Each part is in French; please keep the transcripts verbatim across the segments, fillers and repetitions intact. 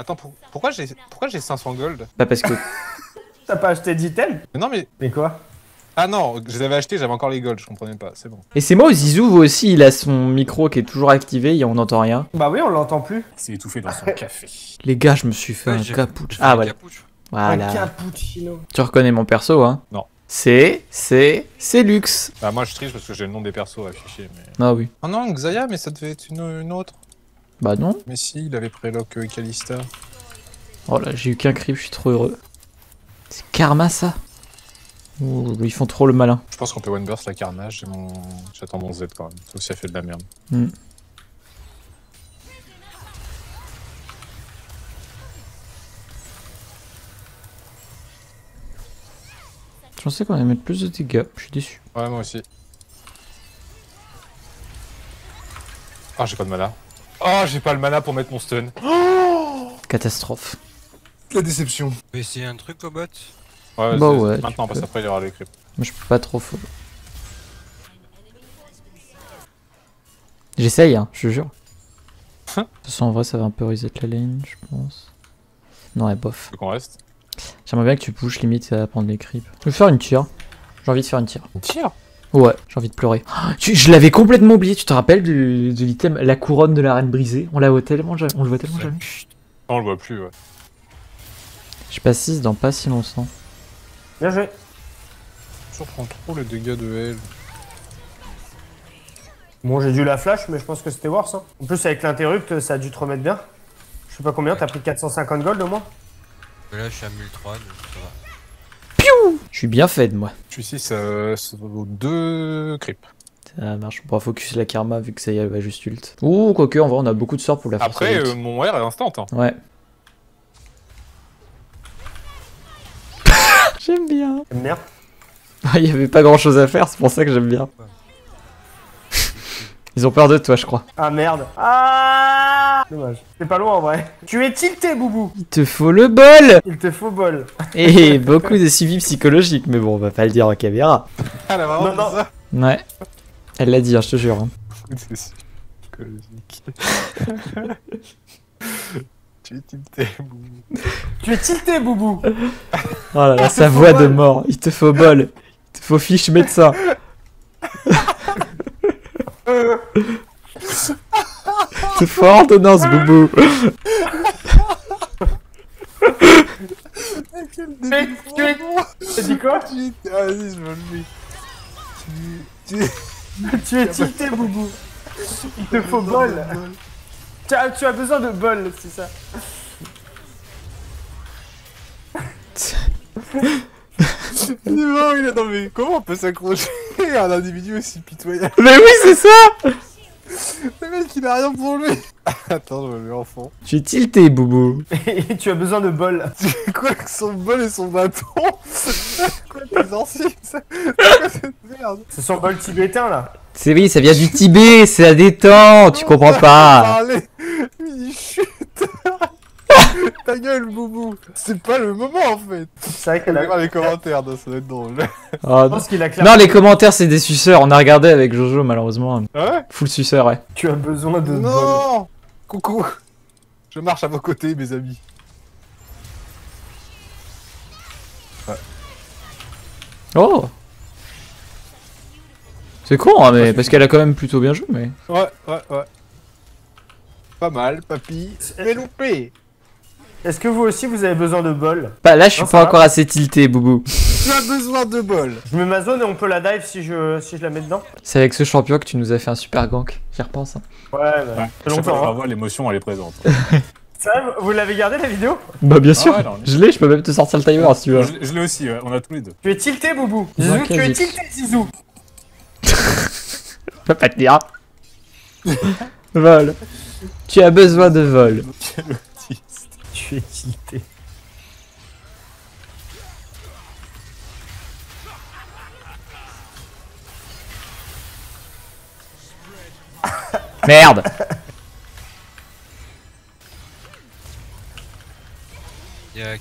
Attends, pour... pourquoi j'ai pourquoi j'ai cinq cents gold? Bah parce que... T'as pas acheté d'item? Non mais... Mais quoi? Ah non, je les avais achetés, j'avais encore les golds, je comprenais pas, c'est bon. Et c'est moi, Zizou, vous aussi, il a son micro qui est toujours activé et on n'entend rien. Bah oui, on l'entend plus. C'est étouffé dans son café. Les gars, je me suis fait ouais, un cappuccino. Ah voilà. Voilà. Un cappuccino. Tu reconnais mon perso, hein? Non. C'est, c'est, c'est luxe. Bah moi je triche parce que j'ai le nom des persos affichés, mais... Ah oui. Oh non, Xayah, mais ça devait être une, une autre. Bah non. Mais si, il avait préloc euh, Kalista. Oh là, j'ai eu qu'un creep, je suis trop heureux. C'est karma ça. Ouh, ils font trop le malin. Je pense qu'on peut one burst la carnage, mon... j'attends mon Z quand même, sauf si elle fait de la merde. Mm. Je pensais qu'on allait mettre plus de dégâts, je suis déçu. Ouais, moi aussi. Ah, oh, j'ai pas de mana. Oh, j'ai pas le mana pour mettre mon stun. Oh, catastrophe. La déception. Mais c'est un truc au bot. Ouais, bah ouais, maintenant parce qu'après il y aura les creeps. Moi je peux pas trop faux. J'essaye hein, je jure. De toute façon en vrai ça va un peu reset la lane je pense. Non elle bof. Qu'on reste. J'aimerais bien que tu pushes limite à prendre les creeps. Je vais faire une tire. J'ai envie de faire une tire. Une tire? Ouais, j'ai envie de pleurer. Oh, tu, je l'avais complètement oublié, tu te rappelles de, de l'item la couronne de la reine brisée? On la voit tellement jamais. On le voit tellement jamais. On le voit plus ouais. Je passe six dans pas si longtemps. Bien joué. Je prends trop les dégâts de L. Bon j'ai dû la flash mais je pense que c'était worse hein. En plus avec l'interrupt ça a dû te remettre bien. Je sais pas combien, t'as pris quatre cent cinquante gold au moins. Là je suis à mille trois donc ça va. Piou. Je suis bien fait de moi. Je suis six euh, aux deux creeps. Ça marche, on pourra focus la karma vu que ça y est elle va juste ult. Ouh quoique en vrai on a beaucoup de sorts pour la faire. Après euh, mon R est instant hein. Ouais. J'aime bien. J'aime bien. Il y avait pas grand chose à faire, c'est pour ça que j'aime bien. Ils ont peur de toi, je crois. Ah merde. Ah dommage. T'es pas loin en vrai. Tu es tilté, boubou. Il te faut le bol. Il te faut bol. Et beaucoup de suivi psychologique, mais bon, on va pas le dire en caméra. Ah la maman, non, ça. Ouais. Elle l'a dit, hein, je te jure. Hein. Psychologique. Tu es tilté, boubou. Tu es tilté, boubou. Oh là là, sa voix de mort. Il te faut bol. Il te faut fiche médecin. Il te faut ordonnance, boubou. Mais tu es... T'as dit quoi? Ah vas-y, je me le mets. Tu... Tu es tilté, boubou. Il te faut bol. Tu as, tu as besoin de bol, c'est ça. Il est mort, il est... Non mais comment on peut s'accrocher à un individu aussi pitoyable? Mais oui, c'est ça. Le mec, il a rien pour lui. Attends, je me mets en fond. Tu es tilté, boubou. Et tu as besoin de bol. C'est quoi que son bol et son bâton? C'est quoi tes anciens? C'est quoi cette merde? C'est son bol tibétain, là. C'est oui, ça vient du Tibet, c'est la détente, tu comprends pas. Il chute. Ta gueule, boubou. C'est pas le moment en fait. C'est vrai qu'elle a... les commentaires, non, ça doit être drôle. Oh, je pense qu'il a clairement... Non, les commentaires, c'est des suceurs, on a regardé avec Jojo malheureusement. Ouais. Full suceur, ouais. Tu as besoin de... Non. Coucou. Je marche à vos côtés, mes amis. Ouais. Oh. C'est con, hein, mais parce qu'elle a quand même plutôt bien joué, mais... Ouais, ouais, ouais. Pas mal, papy. Mais loupé. Est-ce que vous aussi, vous avez besoin de bol? Bah là, je suis non, pas encore va. assez tilté, boubou. Tu as besoin de bol. Je mets ma zone et on peut la dive si je, si je la mets dedans. C'est avec ce champion que tu nous as fait un super gank, j'y repense. Hein. Ouais, bah... Ouais. Je sais pas, hein. L'émotion, elle est présente. Ça, vous l'avez gardé la vidéo? Bah bien sûr, ah ouais, non, je l'ai, je peux même te sortir le timer si tu veux. Je, je l'ai aussi, ouais. On a tous les deux. Tu es tilté, boubou. Zizou, tu es tilté, Zizou. Je peux pas te dire. Vol. Tu as besoin de vol. Quel autiste. Tu es tilté. Merde.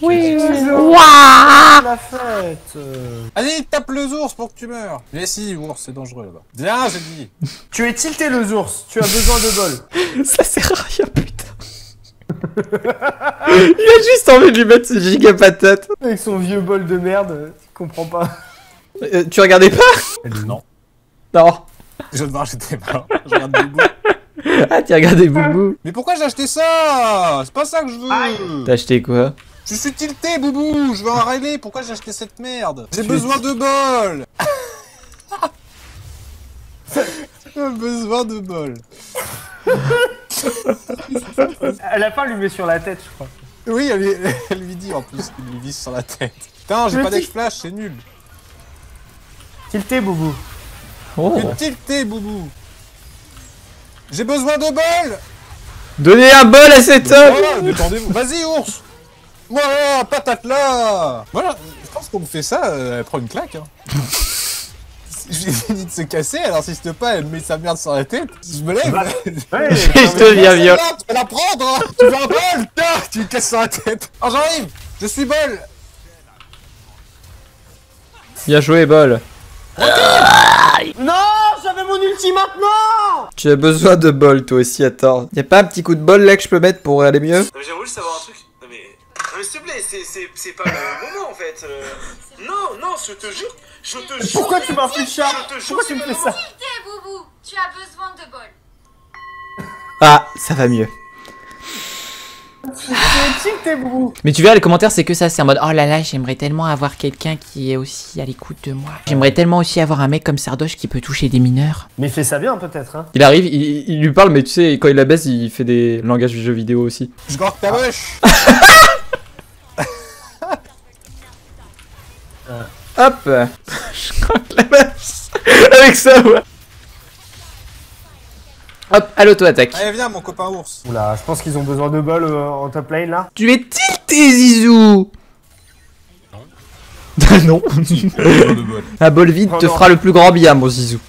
Oui, ouah la fête. Allez, tape le ours pour que tu meurs. Mais si, ours, c'est dangereux là-bas. Viens, j'ai dit. Tu es tilté le ours, tu as besoin de bol. Ça sert à rien, putain. Il a juste envie de lui mettre ce giga patate. Avec son vieux bol de merde, tu comprends pas. Euh, tu regardais pas? Non. Non. Je ne j'étais pas. Je regarde Boubou. Ah, tu regardais Boubou. Mais pourquoi j'ai acheté ça? C'est pas ça que je veux. T'as acheté quoi? Je suis tilté, Boubou. Je veux en râler. Pourquoi j'ai acheté cette merde? J'ai besoin de bol. J'ai besoin de bol. À la fin, elle lui met sur la tête, je crois. Oui, elle lui, elle lui dit en plus qu'il lui vise sur la tête. Putain, j'ai pas d'ex flash, c'est nul. Tilté, Boubou. Oh. Tilté, Boubou. J'ai besoin de bol. Donnez un bol à cet homme. Voilà, détendez-vous. Vas-y, ours. Voilà, patate là. Voilà, je pense qu'on me fait ça, elle prend une claque. Hein. J'ai fini de se casser, elle insiste pas, elle met sa merde sur la tête, je me lève. Bah, ouais, je te viens vieux. Tu vas la prendre, hein. Tu veux un bol, tu lui casses sur la tête. Oh, j'arrive, je suis bol. Bien joué, bol. Okay. Non, j'avais mon ulti maintenant. Tu as besoin de bol, toi aussi, attends. Y'a pas un petit coup de bol là que je peux mettre pour aller mieux? J'ai voulu savoir un truc, non mais... Mais s'il te plaît, c'est pas le moment en fait. Euh... Non, non, je te jure, je te jure. Pourquoi tu m'infliges ça? Pourquoi tu me fais ça? Boubou, tu as besoin de bol. Ah, ça va mieux. Mais tu verras, les commentaires, c'est que ça, c'est en mode oh là là, j'aimerais tellement avoir quelqu'un qui est aussi à l'écoute de moi. J'aimerais tellement aussi avoir un mec comme Sardoche qui peut toucher des mineurs. Mais fais ça bien, peut-être. Hein. Il arrive, il, il lui parle, mais tu sais, quand il la baisse, il fait des langages du jeu vidéo aussi. Je gorde ta moche. Hop. Je croque la base. Avec ça, ouais. Hop, allo toi attaque. Allez viens mon copain ours. Oula, je pense qu'ils ont besoin de balles euh, en top lane là. Tu es tilté Zizou. Non. Non. De un bol vide oh, te non. Fera le plus grand bien mon Zizou.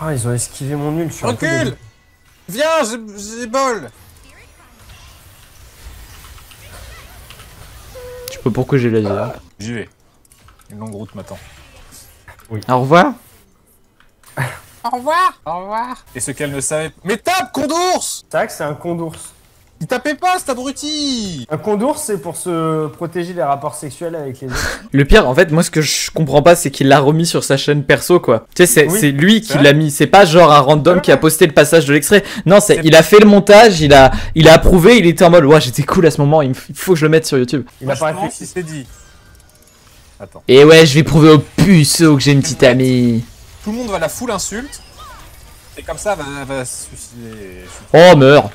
Ah, ils ont esquivé mon ult. Recule. Viens, j'ai bol. Je sais pas pourquoi j'ai la vie là. J'y vais. Une longue route m'attend. Oui. Au revoir. Au revoir. Au revoir. Et ce qu'elle ne savait pas. Mais tape, cond'ours. C'est vrai que c'est un cond'ours. Il tapait pas, cet abruti. Un cond'ours, c'est pour se protéger des rapports sexuels avec les autres. Le pire, en fait, moi, ce que je comprends pas, c'est qu'il l'a remis sur sa chaîne perso, quoi. Tu sais, c'est oui, lui qui l'a mis. C'est pas genre un random qui a posté le passage de l'extrait. Non, c'est il a fait le montage, il a, il a approuvé, il était en mode, ouais, j'étais cool à ce moment, il faut que je le mette sur YouTube. Il n'a pas réfléchi, c'est dit. Attends. Et ouais, je vais prouver aux puceaux que j'ai une petite amie. Tout le monde va la full insulte. Et comme ça, elle va, va se suicider. Oh, meurs.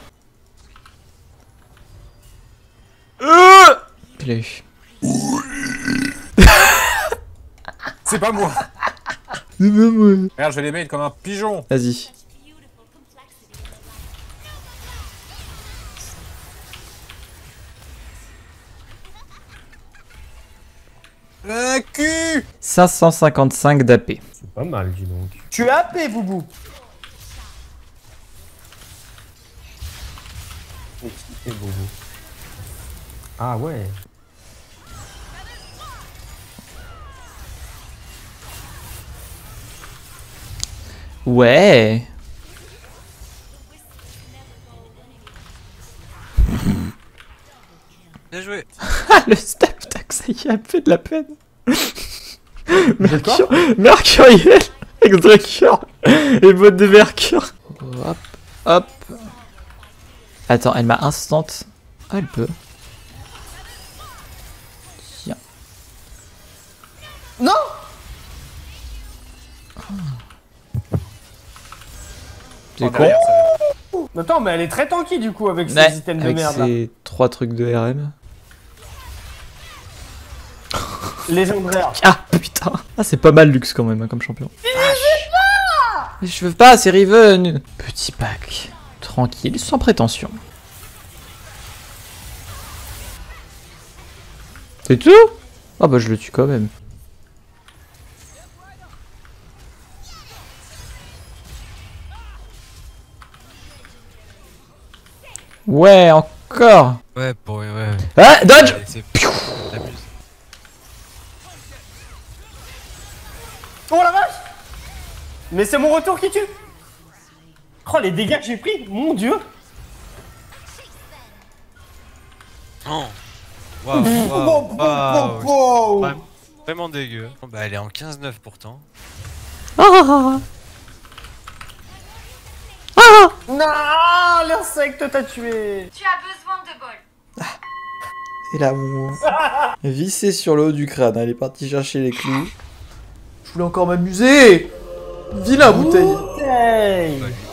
Euh Tu l'as eu. C'est pas moi. C'est pas moi. Regarde, je vais les bait comme un pigeon. Vas-y. Le cul cinq cent cinquante-cinq d'A P. C'est pas mal, dis donc. Tu as A P, Boubou. Et Boubou. Ah ouais. Ouais. Bien joué. Ah, le step. Ça y a fait de la peine. Mercure, Mercuriel, Exdracure, les bottes de Mercure. Hop, hop. Attends, elle m'a instant. Ah, elle peut. Tiens. Non. T'es con. Attends, mais elle est très tanky du coup avec ouais, ces items avec de merde. Ces trois trucs de R M. Légendaire. Ah putain. Ah c'est pas mal luxe quand même hein, comme champion. Mais ah, je veux pas. Je veux pas, c'est Riven. Petit pack, tranquille, sans prétention. C'est tout? Ah oh, bah je le tue quand même. Ouais encore. Ouais pour ouais. ouais. Ah dodge. Oh la vache! Mais c'est mon retour qui tue! Oh Oh, les dégâts que j'ai pris, mon dieu. Oh. Waouh, waouh, waouh, waouh. Vraiment, vraiment dégueu. Bah, elle est en quinze neuf pourtant. Oh. Oh. Non, l'insecte t'a tué. Tu as besoin de bol. Ah. Et là, vous... Vissée sur le haut du crâne, elle est partie chercher les clous. Je voulais encore m'amuser. Vilain bouteille, bouteille.